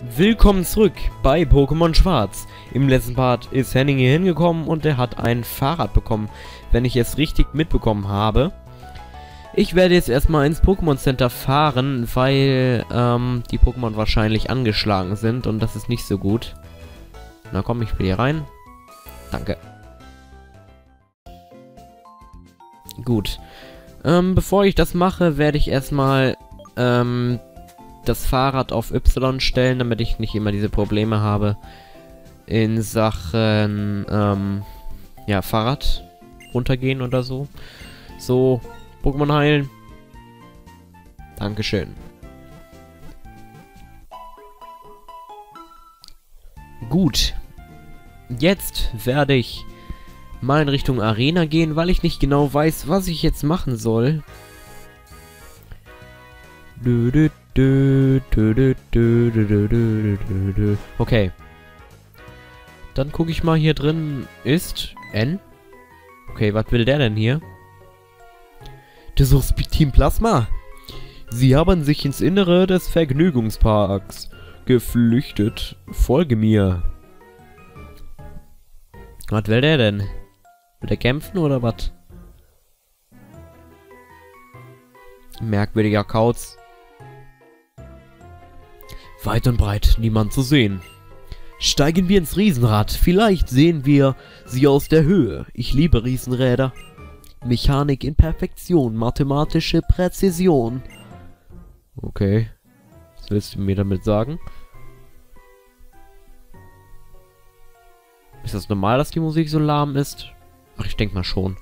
Willkommen zurück bei Pokémon Schwarz. Im letzten Part ist Henning hier hingekommen und er hat ein Fahrrad bekommen, wenn ich es richtig mitbekommen habe. Ich werde jetzt erstmal ins Pokémon Center fahren, weil die Pokémon wahrscheinlich angeschlagen sind und das ist nicht so gut. Na komm, ich will hier rein. Danke. Gut. Bevor ich das mache, werde ich erstmal das Fahrrad auf Y stellen, damit ich nicht immer diese Probleme habe in Sachen ja, Fahrrad runtergehen oder so. So, Pokémon heilen. Dankeschön. Gut. Jetzt werde ich mal in Richtung Arena gehen, weil ich nicht genau weiß, was ich jetzt machen soll. Okay. Dann gucke ich mal, hier drin ist N. Okay, was will der denn hier? Du suchst Team Plasma? Sie haben sich ins Innere des Vergnügungsparks geflüchtet. Folge mir. Was will der denn? Will der kämpfen oder was? Merkwürdiger Kauz. Weit und breit niemand zu sehen. Steigen wir ins Riesenrad. Vielleicht sehen wir sie aus der Höhe. Ich liebe Riesenräder. Mechanik in Perfektion. Mathematische Präzision. Okay. Was willst du mir damit sagen? Ist das normal, dass die Musik so lahm ist? Ach, ich denke mal schon.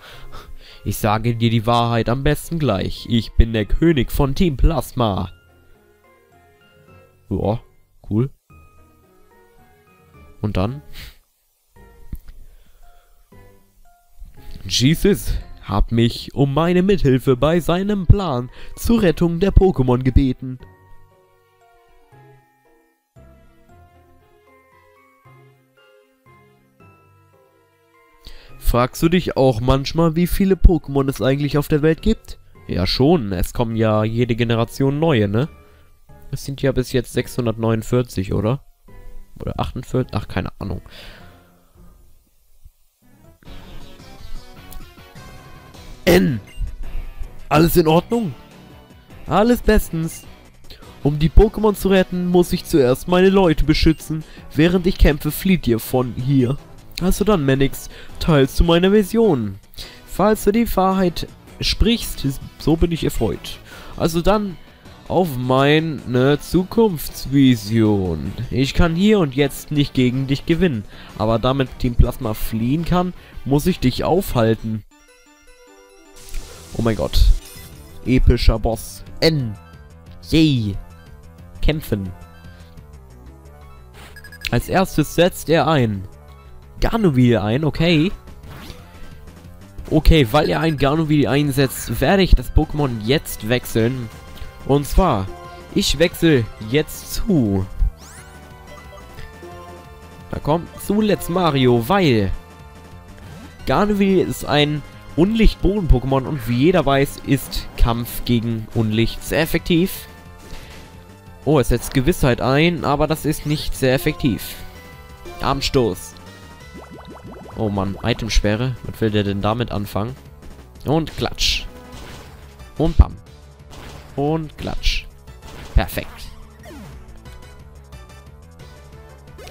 Ich sage dir die Wahrheit am besten gleich. Ich bin der König von Team Plasma. Boah, cool. Und dann? Jesus hat mich um meine Mithilfe bei seinem Plan zur Rettung der Pokémon gebeten. Fragst du dich auch manchmal, wie viele Pokémon es eigentlich auf der Welt gibt? Ja schon, es kommen ja jede Generation neue, ne? Es sind ja bis jetzt 649, oder? Oder 48? Ach, keine Ahnung. N! Alles in Ordnung? Alles bestens. Um die Pokémon zu retten, muss ich zuerst meine Leute beschützen. Während ich kämpfe, flieht ihr von hier. Also dann, Mannix, teilst du meine Vision. Falls du die Wahrheit sprichst, so bin ich erfreut. Also dann auf meine Zukunftsvision. Ich kann hier und jetzt nicht gegen dich gewinnen, aber damit Team Plasma fliehen kann, muss ich dich aufhalten. Oh mein Gott. Epischer Boss. N. Yay. Kämpfen. Als erstes setzt er ein Garnuviel ein, okay. Okay, weil er ein Garnuviel einsetzt, werde ich das Pokémon jetzt wechseln. Und zwar, ich wechsle jetzt zu. Da kommt zu Let's Mario, weil Garnuviel ist ein Unlicht-Boden-Pokémon und wie jeder weiß, ist Kampf gegen Unlicht sehr effektiv. Oh, es setzt Gewissheit ein, aber das ist nicht sehr effektiv. Armstoß. Oh Mann, Itemsperre. Was will der denn damit anfangen? Und klatsch. Und pam. Und klatsch. Perfekt.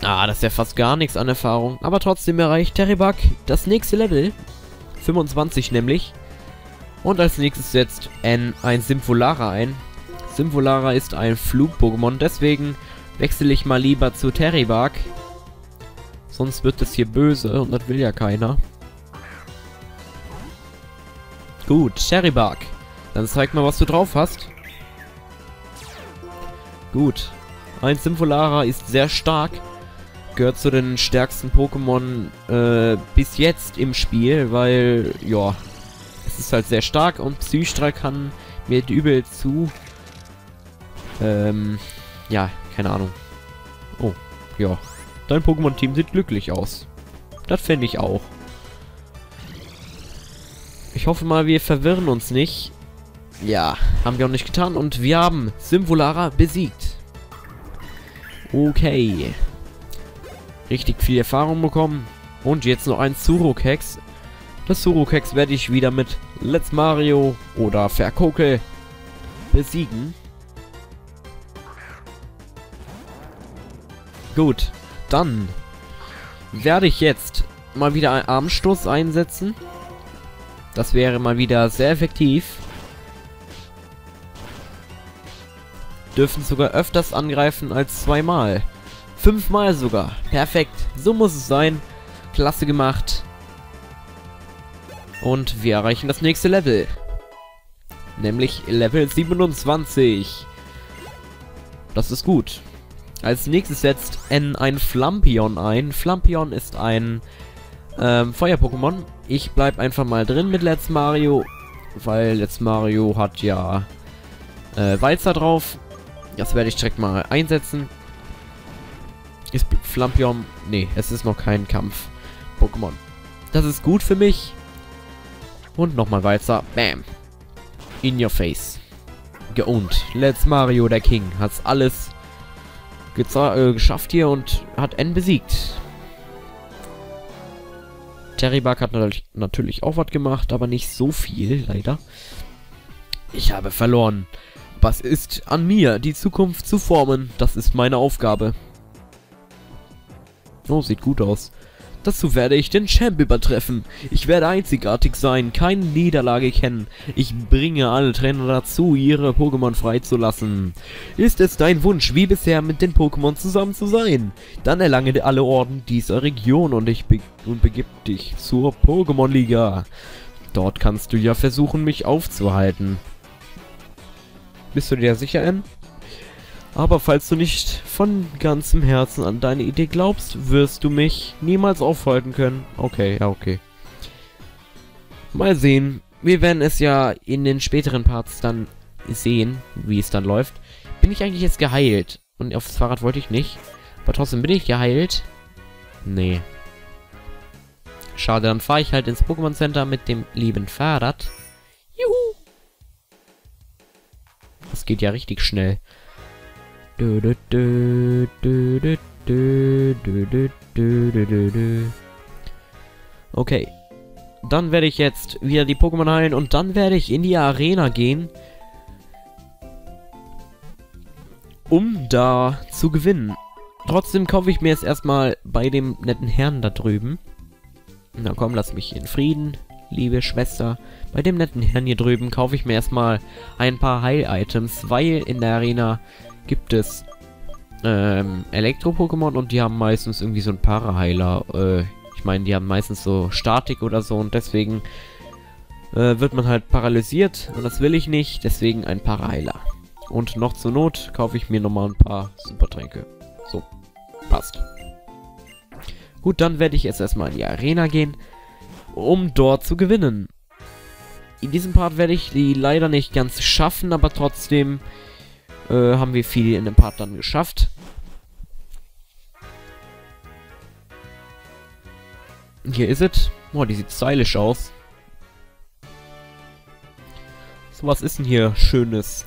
Ah, das ist ja fast gar nichts an Erfahrung. Aber trotzdem erreicht Terribug das nächste Level. 25 nämlich. Und als nächstes setzt N ein Symphulara ein. Symphulara ist ein Flug-Pokémon. Deswegen wechsle ich mal lieber zu Terribug. Sonst wird es hier böse und das will ja keiner. Gut, Terribug. Dann zeig mal, was du drauf hast. Gut. Ein Symphulara ist sehr stark. Gehört zu den stärksten Pokémon bis jetzt im Spiel, weil, ja, es ist halt sehr stark und Psystrike kann mir übel zu. Ja, keine Ahnung. Oh, ja. Dein Pokémon-Team sieht glücklich aus. Das fände ich auch. Ich hoffe mal, wir verwirren uns nicht. Ja, haben wir auch nicht getan. Und wir haben Symphulara besiegt. Okay. Richtig viel Erfahrung bekommen. Und jetzt noch ein Zurukex. Das Sorokex werde ich wieder mit Let's Mario oder Verkokel besiegen. Gut, dann werde ich jetzt mal wieder einen Armstoß einsetzen. Das wäre mal wieder sehr effektiv. Dürfen sogar öfters angreifen als zweimal. Fünfmal sogar. Perfekt, so muss es sein. Klasse gemacht. Und wir erreichen das nächste Level. Nämlich Level 27. Das ist gut. Als nächstes setzt N ein Flampion ein. Flampion ist ein Feuer-Pokémon. Ich bleib einfach mal drin mit Let's Mario. Weil Let's Mario hat ja Walzer drauf. Das werde ich direkt mal einsetzen. Ist Flampion... Nee, es ist noch kein Kampf-Pokémon. Das ist gut für mich. Und nochmal Walzer. Bam. In your face. Geowned. Let's Mario, der King. Hat's alles geschafft hier und hat N besiegt. Terribug hat natürlich auch was gemacht, aber nicht so viel, leider. Ich habe verloren. Was ist an mir, die Zukunft zu formen? Das ist meine Aufgabe. Oh, sieht gut aus. Dazu werde ich den Champ übertreffen. Ich werde einzigartig sein, keine Niederlage kennen. Ich bringe alle Trainer dazu, ihre Pokémon freizulassen. Ist es dein Wunsch, wie bisher mit den Pokémon zusammen zu sein? Dann erlange alle Orden dieser Region und begib dich zur Pokémon-Liga. Dort kannst du ja versuchen, mich aufzuhalten. Bist du dir sicher, N? Aber falls du nicht von ganzem Herzen an deine Idee glaubst, wirst du mich niemals aufhalten können. Okay, ja, okay. Mal sehen. Wir werden es ja in den späteren Parts dann sehen, wie es dann läuft. Bin ich eigentlich jetzt geheilt? Und aufs Fahrrad wollte ich nicht. Aber trotzdem bin ich geheilt. Nee. Schade, dann fahre ich halt ins Pokémon Center mit dem lieben Fahrrad. Juhu! Das geht ja richtig schnell. Okay. Dann werde ich jetzt wieder die Pokémon heilen und dann werde ich in die Arena gehen, um da zu gewinnen. Trotzdem kaufe ich mir jetzt erstmal bei dem netten Herrn da drüben. Na komm, lass mich in Frieden, liebe Schwester. Bei dem netten Herrn hier drüben kaufe ich mir erstmal ein paar Heil-Items, weil in der Arena gibt es Elektro-Pokémon und die haben meistens irgendwie so ein Paraheiler. Ich meine, die haben meistens so Statik oder so und deswegen wird man halt paralysiert und das will ich nicht, deswegen ein Paraheiler. Und noch zur Not kaufe ich mir nochmal ein paar Supertränke. So, passt. Gut, dann werde ich jetzt erstmal in die Arena gehen, um dort zu gewinnen. In diesem Part werde ich die leider nicht ganz schaffen, aber trotzdem haben wir viel in dem Part dann geschafft. Hier ist es. Boah, die sieht stylisch aus. So, was ist denn hier Schönes?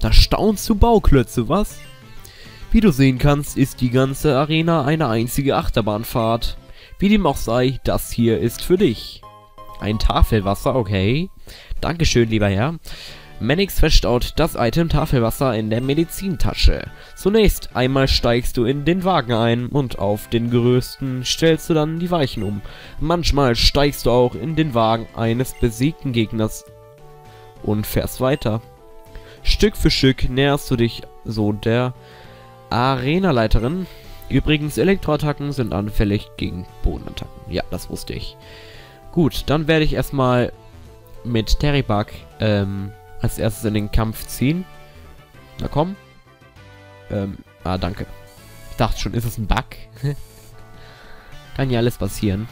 Da staunst du Bauklötze, was? Wie du sehen kannst, ist die ganze Arena eine einzige Achterbahnfahrt. Wie dem auch sei, das hier ist für dich. Ein Tafelwasser, okay. Dankeschön, lieber Herr. Mannix verstaut das Item Tafelwasser in der Medizintasche. Zunächst einmal steigst du in den Wagen ein und auf den größten stellst du dann die Weichen um. Manchmal steigst du auch in den Wagen eines besiegten Gegners und fährst weiter. Stück für Stück näherst du dich so der Arenaleiterin. Übrigens, Elektroattacken sind anfällig gegen Bodenattacken. Ja, das wusste ich. Gut, dann werde ich erstmal mit Terribug als erstes in den Kampf ziehen. Na komm. Danke. Ich dachte schon, ist es ein Bug? Kann ja alles passieren.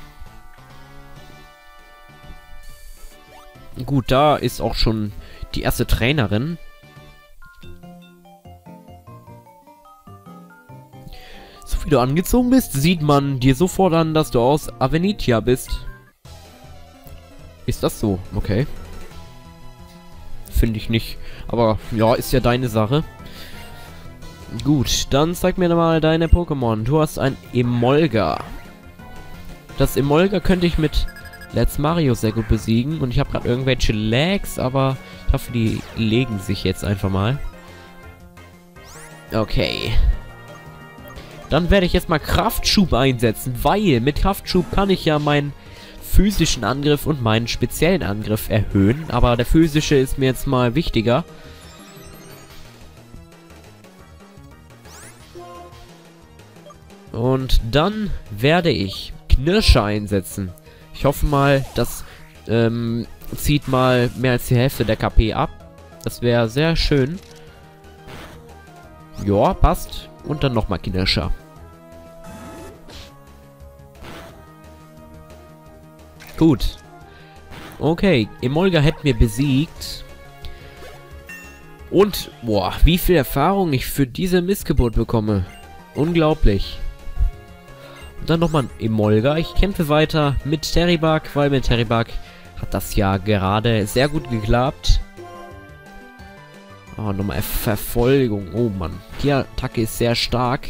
Gut, da ist auch schon die erste Trainerin. So wie du angezogen bist, sieht man dir sofort an, dass du aus Avenitia bist. Ist das so? Okay. Finde ich nicht. Aber ja, ist ja deine Sache. Gut, dann zeig mir mal deine Pokémon. Du hast ein Emolga. Das Emolga könnte ich mit Let's Mario sehr gut besiegen. Und ich habe gerade irgendwelche Lags, aber ich hoffe, die legen sich jetzt einfach mal. Okay. Dann werde ich jetzt mal Kraftschub einsetzen, weil mit Kraftschub kann ich ja meinen physischen Angriff und meinen speziellen Angriff erhöhen. Aber der physische ist mir jetzt mal wichtiger. Und dann werde ich Knirscher einsetzen. Ich hoffe mal, das zieht mal mehr als die Hälfte der KP ab. Das wäre sehr schön. Ja, passt. Und dann nochmal Knirscher. Gut. Okay, Emolga hätten wir besiegt. Und, boah, wie viel Erfahrung ich für diese Missgeburt bekomme. Unglaublich. Und dann nochmal Emolga. Ich kämpfe weiter mit Terribag, weil mit Terribag hat das ja gerade sehr gut geklappt. Oh, nochmal Verfolgung. Oh, Mann. Die Attacke ist sehr stark.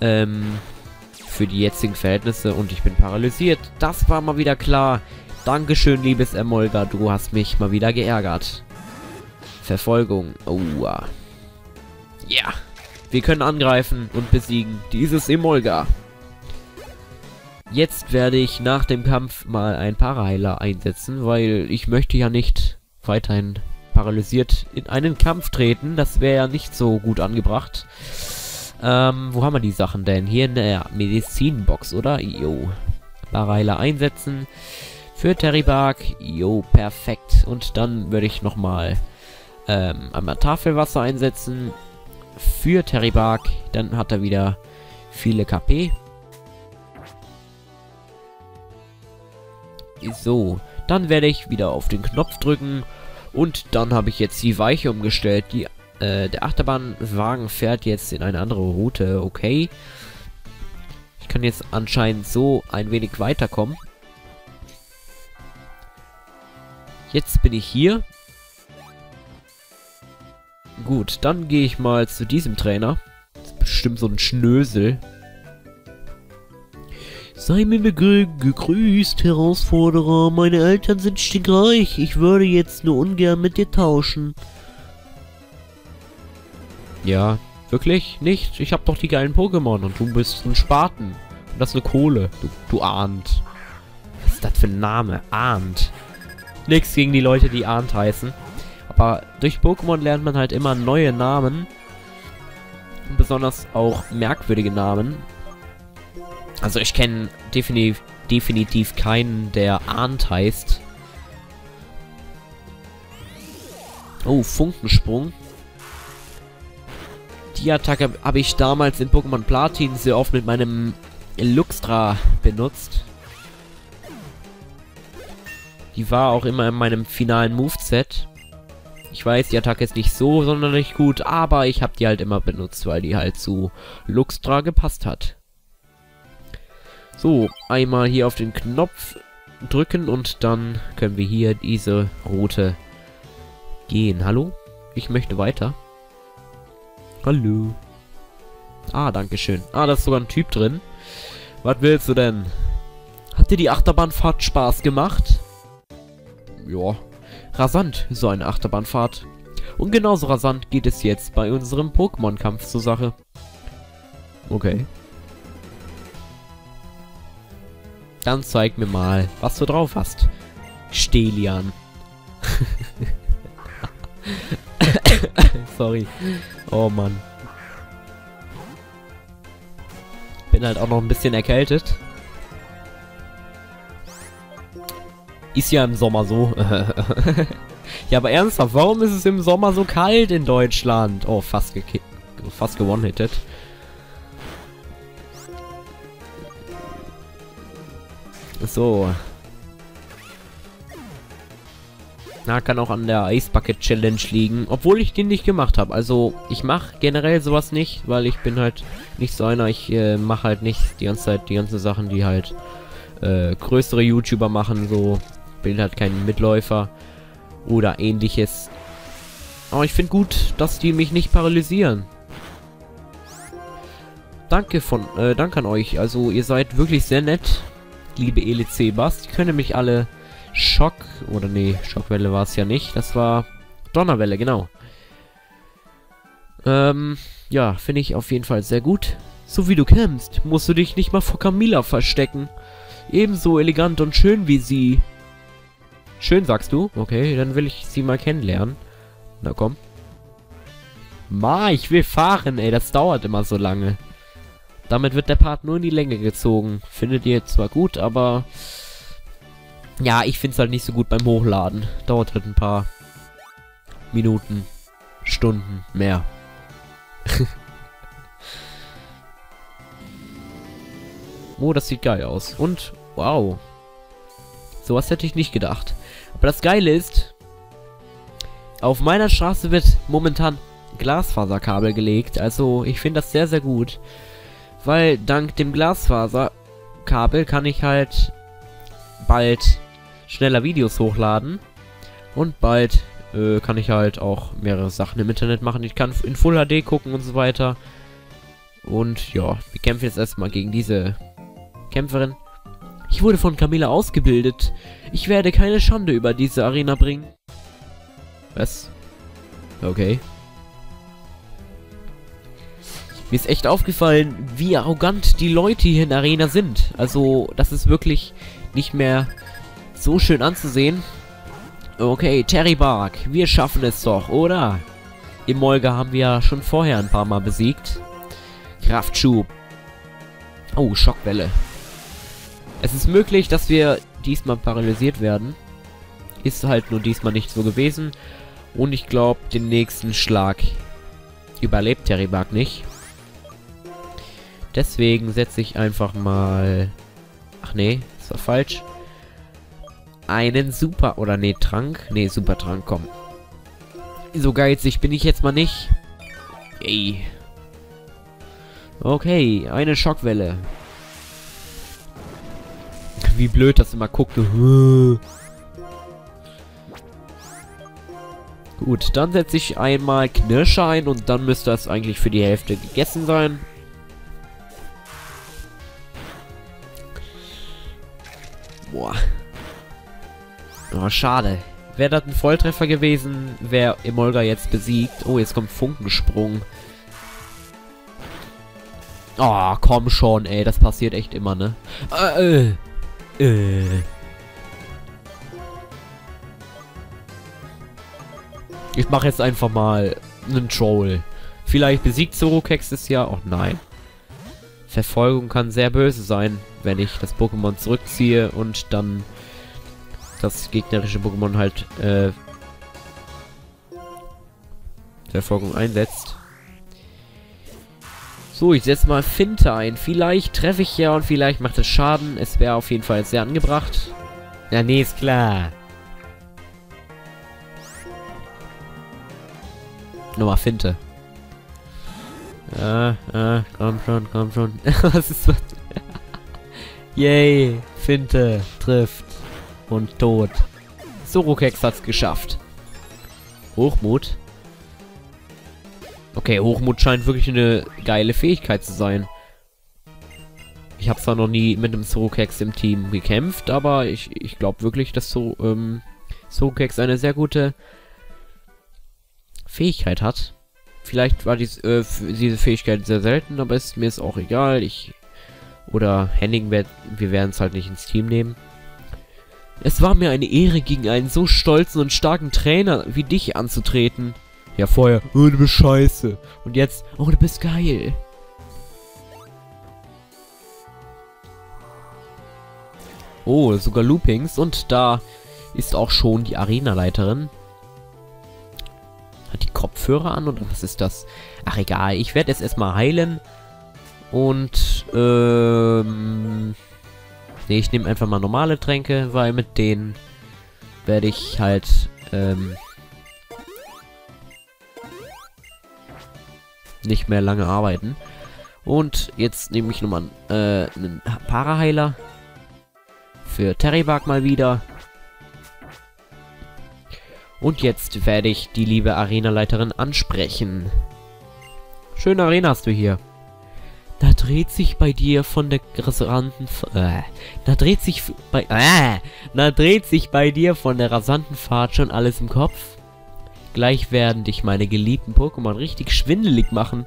Für die jetzigen Verhältnisse. Und ich bin paralysiert. Das war mal wieder klar. Dankeschön, liebes Emolga. Du hast mich mal wieder geärgert. Verfolgung. Oh, ja. Yeah. Wir können angreifen und besiegen dieses Emolga. Jetzt werde ich nach dem Kampf mal ein Paraheiler einsetzen, weil ich möchte ja nicht weiterhin paralysiert in einen Kampf treten. Das wäre ja nicht so gut angebracht. Wo haben wir die Sachen denn? Hier in der Medizinbox, oder? Jo. Paraheiler einsetzen. Für Terribag. Jo, perfekt. Und dann würde ich nochmal einmal Tafelwasser einsetzen. Für Terribag. Dann hat er wieder viele KP. So. Dann werde ich wieder auf den Knopf drücken. Und dann habe ich jetzt die Weiche umgestellt. Der Achterbahnwagen fährt jetzt in eine andere Route. Okay. Ich kann jetzt anscheinend so ein wenig weiterkommen. Jetzt bin ich hier. Gut, dann gehe ich mal zu diesem Trainer. Das ist bestimmt so ein Schnösel. Sei mir gegrüßt, Herausforderer. Meine Eltern sind stinkreich. Ich würde jetzt nur ungern mit dir tauschen. Ja, wirklich nicht? Ich hab doch die geilen Pokémon und du bist ein Spaten. Und das ist eine Kohle. Du Ahnt. Was ist das für ein Name? Ahnt. Nichts gegen die Leute, die Ahnt heißen. Aber durch Pokémon lernt man halt immer neue Namen. Besonders auch merkwürdige Namen. Also ich kenne definitiv keinen, der Ahnt heißt. Oh, Funkensprung. Die Attacke habe ich damals in Pokémon Platin sehr oft mit meinem Luxtra benutzt. Die war auch immer in meinem finalen Moveset. Ich weiß, die Attacke ist nicht so sonderlich gut, aber ich habe die halt immer benutzt, weil die halt zu Luxtra gepasst hat. So, einmal hier auf den Knopf drücken und dann können wir hier diese Route gehen. Hallo? Ich möchte weiter. Hallo. Ah, danke schön. Ah, da ist sogar ein Typ drin. Was willst du denn? Hat dir die Achterbahnfahrt Spaß gemacht? Ja. Rasant, so eine Achterbahnfahrt. Und genauso rasant geht es jetzt bei unserem Pokémon-Kampf zur Sache. Okay. Dann zeig mir mal, was du drauf hast. Stelian. Sorry. Oh Mann. Bin halt auch noch ein bisschen erkältet. Ist ja im Sommer so. Ja, aber ernsthaft, warum ist es im Sommer so kalt in Deutschland? Oh, fast gewone-hitted. So. Na, kann auch an der Ice Bucket Challenge liegen, obwohl ich den nicht gemacht habe. Also, ich mache generell sowas nicht, weil ich bin halt nicht so einer. Ich mache halt nicht die ganze Zeit die ganzen Sachen, die halt größere YouTuber machen. So, bin halt kein Mitläufer oder ähnliches. Aber ich finde gut, dass die mich nicht paralysieren. Danke an euch. Also ihr seid wirklich sehr nett, liebe ELC-Bars. Die können nämlich alle Schockwelle war es ja nicht. Das war Donnerwelle, genau. Ja, finde ich auf jeden Fall sehr gut. So wie du kämpfst, musst du dich nicht mal vor Camilla verstecken. Ebenso elegant und schön wie sie. Schön, sagst du? Okay, dann will ich sie mal kennenlernen. Na komm. Ma, ich will fahren, ey. Das dauert immer so lange. Damit wird der Part nur in die Länge gezogen. Findet ihr zwar gut, aber... ja, ich find's halt nicht so gut beim Hochladen. Dauert halt ein paar Minuten, Stunden mehr. Oh, das sieht geil aus. Und, wow. Sowas hätte ich nicht gedacht. Aber das Geile ist, auf meiner Straße wird momentan Glasfaserkabel gelegt. Also, ich finde das sehr, sehr gut. Weil dank dem Glasfaserkabel kann ich halt bald schneller Videos hochladen. Und bald kann ich halt auch mehrere Sachen im Internet machen. Ich kann in Full HD gucken und so weiter. Und ja, wir kämpfen jetzt erstmal gegen diese Kämpferin. Ich wurde von Camilla ausgebildet. Ich werde keine Schande über diese Arena bringen. Was? Okay. Mir ist echt aufgefallen, wie arrogant die Leute hier in der Arena sind. Also, das ist wirklich nicht mehr so schön anzusehen. Okay, Terry Bark, wir schaffen es doch, oder? Emolga haben wir ja schon vorher ein paar Mal besiegt. Kraftschub. Oh, Schockwelle. Es ist möglich, dass wir diesmal paralysiert werden. Ist halt nur diesmal nicht so gewesen. Und ich glaube, den nächsten Schlag überlebt Terry Bark nicht. Deswegen setze ich einfach mal... ach nee, das war falsch. Einen Super... oder nee, Trank. Nee, Supertrank, komm. So geizig bin ich jetzt mal nicht. Ey. Okay, eine Schockwelle. Wie blöd das immer guckt. Gut, dann setze ich einmal Knirsche ein und dann müsste das eigentlich für die Hälfte gegessen sein. Boah. Oh, schade. Wäre das ein Volltreffer gewesen, wäre Emolga jetzt besiegt. Oh, jetzt kommt Funkensprung. Oh, komm schon, ey. Das passiert echt immer, ne? Ich mache jetzt einfach mal einen Troll. Vielleicht besiegt Sorokex es ja. Oh nein. Verfolgung kann sehr böse sein, wenn ich das Pokémon zurückziehe und dann das gegnerische Pokémon halt Verfolgung einsetzt. So, ich setze mal Finte ein. Vielleicht treffe ich ja und vielleicht macht es Schaden. Es wäre auf jeden Fall sehr angebracht. Ja, nee, ist klar. Nochmal Finte. Komm schon, komm schon. Was ist das? Yay, Finte trifft und tot. Sorokex hat's geschafft. Hochmut. Okay, Hochmut scheint wirklich eine geile Fähigkeit zu sein. Ich habe zwar noch nie mit einem Sorokex im Team gekämpft, aber ich glaube wirklich, dass Sorokex eine sehr gute Fähigkeit hat. Vielleicht war diese Fähigkeit sehr selten, aber mir ist auch egal. Oder Henning, wir werden es halt nicht ins Team nehmen. Es war mir eine Ehre, gegen einen so stolzen und starken Trainer wie dich anzutreten. Ja, vorher, oh, du bist scheiße. Und jetzt, oh, du bist geil. Oh, sogar Loopings. Und da ist auch schon die Arenaleiterin. Hat die Kopfhörer an oder was ist das? Ach, egal. Ich werde jetzt erstmal heilen. Und, nee, ich nehme einfach mal normale Tränke, weil mit denen werde ich halt, nicht mehr lange arbeiten. Und jetzt nehme ich nochmal einen Paraheiler. Für Terrybark mal wieder. Und jetzt werde ich die liebe Arenaleiterin ansprechen. Schöne Arena hast du hier. Da dreht sich bei dir von der rasanten... Da dreht sich bei dir von der rasanten Fahrt schon alles im Kopf. Gleich werden dich meine geliebten Pokémon richtig schwindelig machen.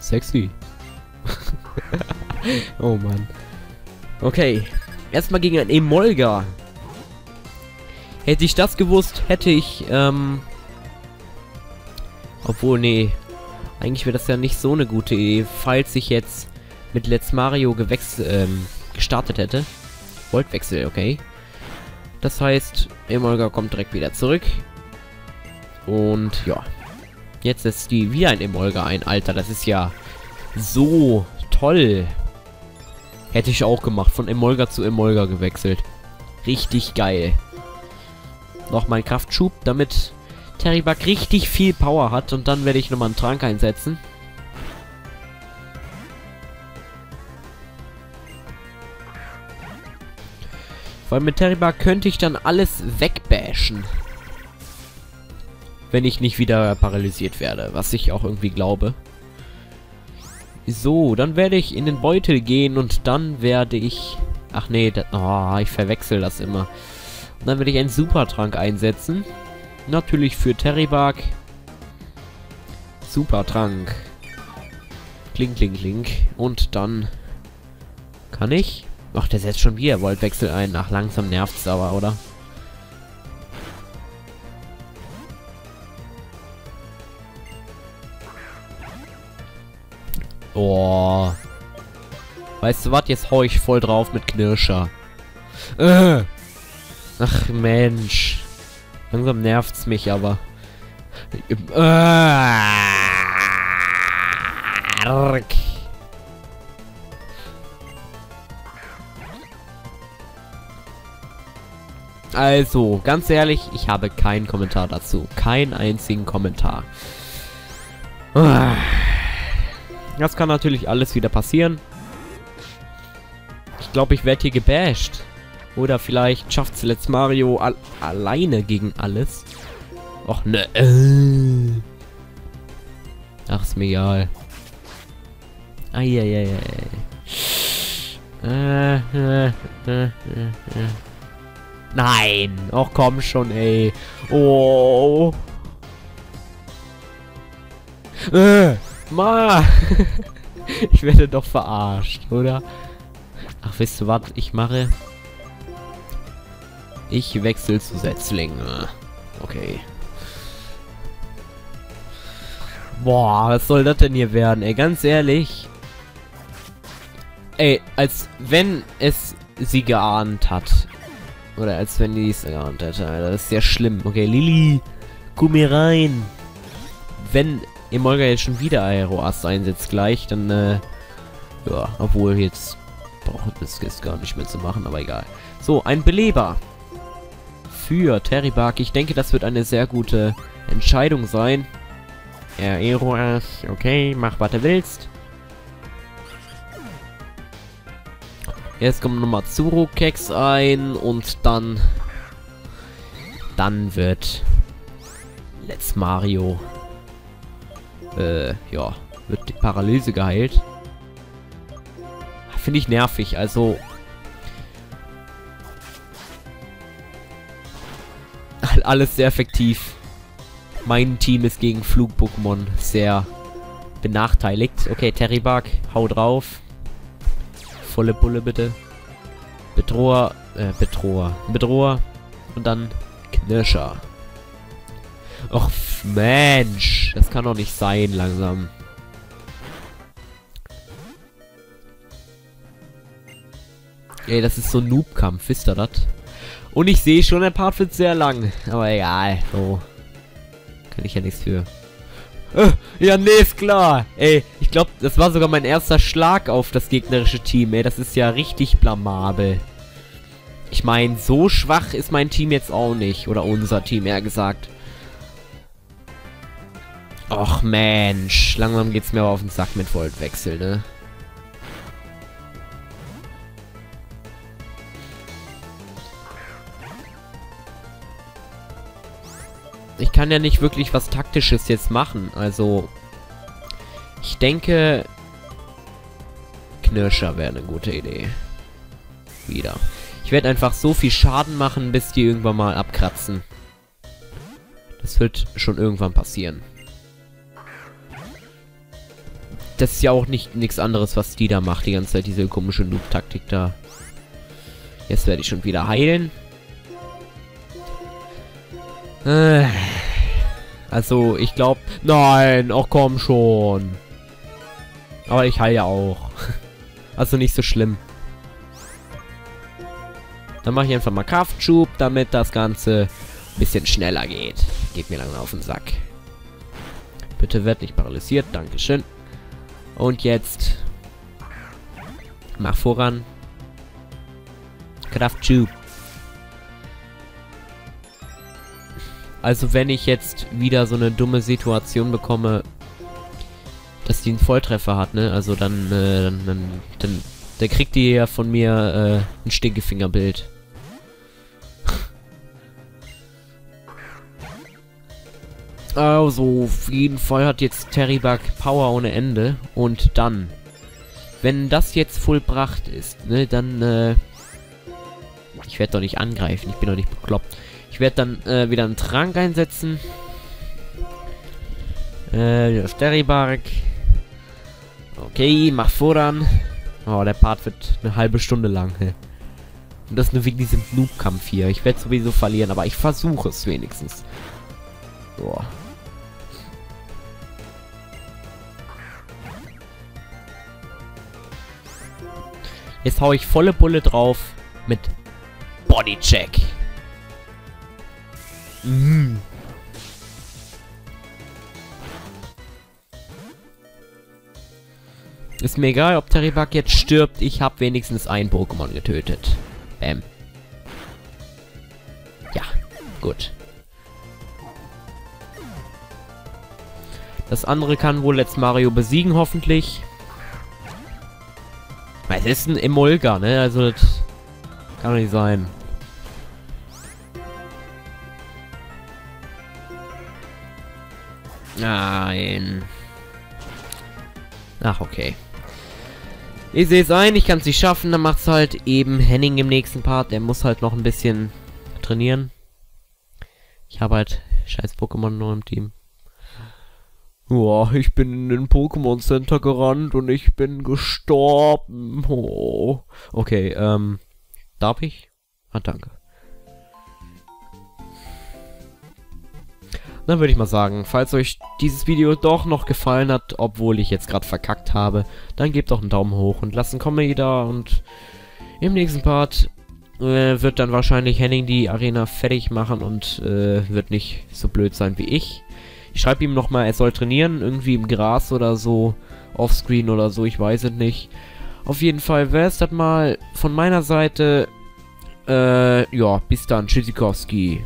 Sexy. Oh Mann. Okay. Erstmal gegen ein Emolga. Hätte ich das gewusst, hätte ich, obwohl, nee. Eigentlich wäre das ja nicht so eine gute Idee, falls ich jetzt mit Let's Mario gestartet hätte. Voltwechsel, okay. Das heißt, Emolga kommt direkt wieder zurück. Und, ja. Jetzt ist die wieder ein Emolga ein. Alter, das ist ja so toll. Hätte ich auch gemacht. Von Emolga zu Emolga gewechselt. Richtig geil. Noch mein Kraftschub, damit Terribug richtig viel Power hat. Und dann werde ich nochmal einen Trank einsetzen. Weil mit Terribug könnte ich dann alles wegbashen. Wenn ich nicht wieder paralysiert werde. Was ich auch irgendwie glaube. So, dann werde ich in den Beutel gehen und dann werde ich... Ach nee, ich verwechsel das immer. Und dann werde ich einen Supertrank einsetzen. Natürlich für Terribug. Supertrank. Kling, kling, kling. Und dann... Kann ich... Ach, der setzt schon wieder Voltwechsel ein. Ach, langsam nervt's aber, oder? Oh. Weißt du was? Jetzt hau ich voll drauf mit Knirscher. Ach Mensch. Langsam nervt's mich aber. Also, ganz ehrlich, ich habe keinen Kommentar dazu. Keinen einzigen Kommentar. Das kann natürlich alles wieder passieren. Ich glaube, ich werde hier gebasht. Oder vielleicht schafft es Let's Mario alleine gegen alles. Och, ne. Ach, ist mir egal. Nein. Och, komm schon, ey. Oh. Ma! Ich werde doch verarscht, oder? Ach, wisst ihr, was ich mache? Ich wechsle zu Setzling. Okay. Boah, was soll das denn hier werden? Ey, ganz ehrlich. Ey, als wenn es sie geahnt hat. Oder als wenn die es geahnt hätte. Das ist ja schlimm. Okay, Lili, komm hier rein. Wenn Emolga jetzt schon wieder Aeroas einsetzt gleich, dann, ja, obwohl jetzt braucht es jetzt gar nicht mehr zu machen, aber egal. So, ein Beleber für Terribug. Ich denke, das wird eine sehr gute Entscheidung sein. Aeroas, okay, mach, was du willst. Jetzt kommt nochmal Zurukex ein und dann... Dann wird... Let's Mario... ja, wird die Paralyse geheilt. Finde ich nervig, also... Alles sehr effektiv. Mein Team ist gegen Flug-Pokémon sehr benachteiligt. Okay, Terribug, hau drauf. Volle Pulle, bitte. Bedroher. Und dann Knirscher. Och, Mensch. Das kann doch nicht sein, langsam. Ey, das ist so ein Noob-Kampf, wisst ihr das? Und ich sehe schon, der Part wird sehr lang. Aber egal, so. Kann ich ja nichts für. Ja, nee, ist klar. Ey, ich glaube, das war sogar mein erster Schlag auf das gegnerische Team. Ey, das ist ja richtig blamabel. Ich meine, so schwach ist mein Team jetzt auch nicht. Oder unser Team, eher gesagt. Och Mensch, langsam geht's mir aber auf den Sack mit Voltwechsel, ne? Ich kann ja nicht wirklich was Taktisches jetzt machen. Also, ich denke, Knirscher wäre eine gute Idee. Wieder. Ich werde einfach so viel Schaden machen, bis die irgendwann mal abkratzen. Das wird schon irgendwann passieren. Das ist ja auch nicht nichts anderes, was die da macht, die ganze Zeit, diese komische Noob-Taktik da. Jetzt werde ich schon wieder heilen. Also, ich glaube... Nein, auch komm schon. Aber ich heile ja auch. Also nicht so schlimm. Dann mache ich einfach mal Kraftschub, damit das Ganze ein bisschen schneller geht. Geht mir langsam auf den Sack. Bitte werd nicht paralysiert, dankeschön. Und jetzt... Mach voran. Kraftschub. Also wenn ich jetzt wieder so eine dumme Situation bekomme, dass die einen Volltreffer hat, ne? Also dann der kriegt die ja von mir ein Stinkefingerbild. Also, auf jeden Fall hat jetzt Teribak Power ohne Ende. Und dann, wenn das jetzt vollbracht ist, ne, dann, ich werde doch nicht angreifen, ich bin doch nicht bekloppt. Ich werde dann wieder einen Trank einsetzen. Teribak. Okay, mach voran. Oh, der Part wird eine halbe Stunde lang. Und das nur wegen diesem Noob-Kampf hier. Ich werde sowieso verlieren, aber ich versuche es wenigstens. Boah. Jetzt hau ich volle Bulle drauf mit Bodycheck. Mhm. Ist mir egal, ob Teribak jetzt stirbt. Ich habe wenigstens ein Pokémon getötet. Bam. Ja, gut. Das andere kann wohl Let's Mario besiegen, hoffentlich. Es ist ein Emolga, ne? Also, das kann doch nicht sein. Nein. Ach, okay. Ich sehe es ein, ich kann es nicht schaffen. Dann macht es halt eben Henning im nächsten Part. Der muss halt noch ein bisschen trainieren. Ich habe halt scheiß Pokémon nur im Team. Oh, ich bin in den Pokémon Center gerannt und ich bin gestorben. Oh. Okay, darf ich? Ah, danke. Dann würde ich mal sagen, falls euch dieses Video doch noch gefallen hat, obwohl ich jetzt gerade verkackt habe, dann gebt doch einen Daumen hoch und lasst einen Kommentar da. Und im nächsten Part wird dann wahrscheinlich Henning die Arena fertig machen und wird nicht so blöd sein wie ich. Ich schreibe ihm nochmal, er soll trainieren, irgendwie im Gras oder so, offscreen oder so, ich weiß es nicht. Auf jeden Fall wäre es das mal von meiner Seite. Ja, bis dann, Tschüssikowski.